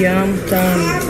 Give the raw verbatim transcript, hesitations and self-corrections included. Yum Thumb.